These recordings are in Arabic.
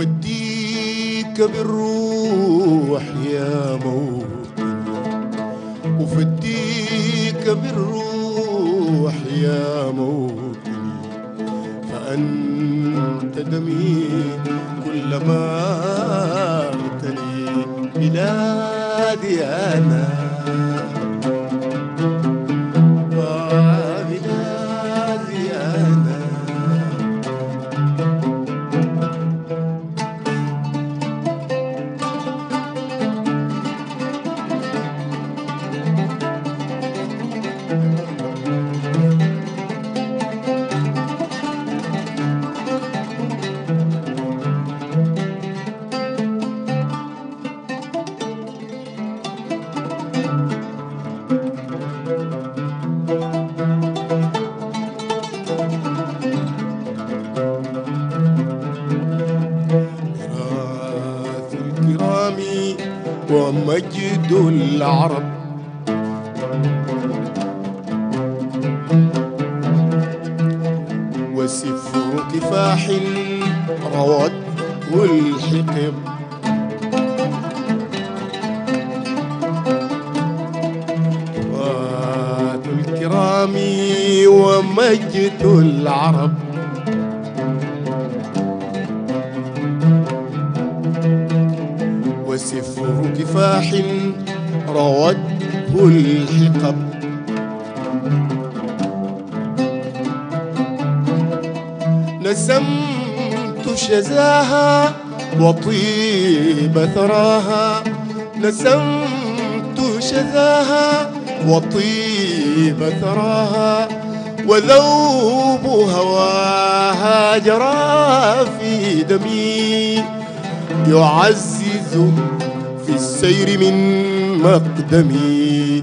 وفديك بالروح يا موطن، وفديك بالروح يا موطن، فأنت دمي كلما اغتلي بلادي أنا. ومجد العرب وسفر كفاح الرواد والحقب، رواد الكرام ومجد العرب وسفر كفاح روته الحقب، نسمت شزاها وطيب ثراها، نسمت شزاها وطيب ثراها، وذوب هواها جرى في دمي، يعزز في السير من مقدمي،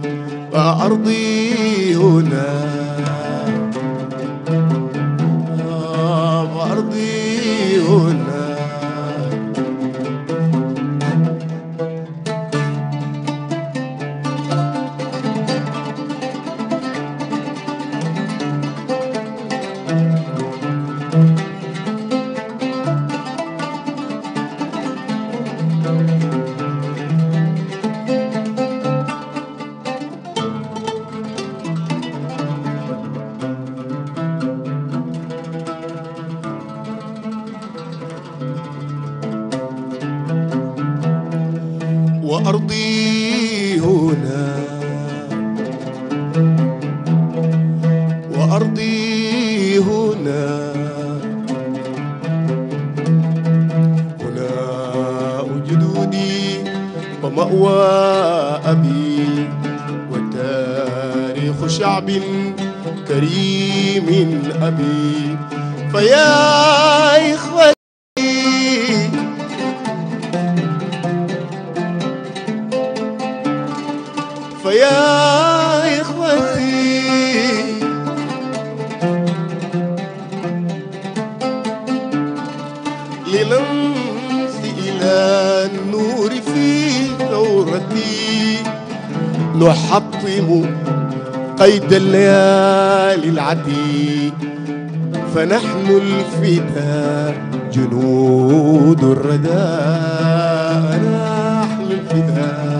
فأرضي هنا فأرضي هنا. وأرضي هنا وأرضي هنا، هنا جدودي ومأوى أبي، وتاريخ شعب كريم أبي، فيا إخوتي يا إخوتي، لنمضي إلى النور في ثورتي، نحطم قيد الليالي العتيق، فنحن الفداء جنود الرداء، نحن الفداء.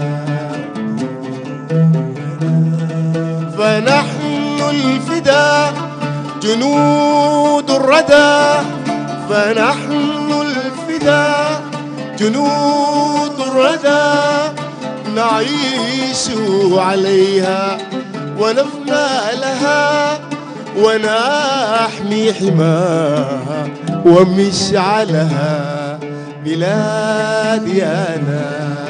فنحن الفداء جنود الردى، فنحن الفداء جنود الردى، نعيش عليها ونفنى لها ونحمي حماها ومشعلها بلادي أنا.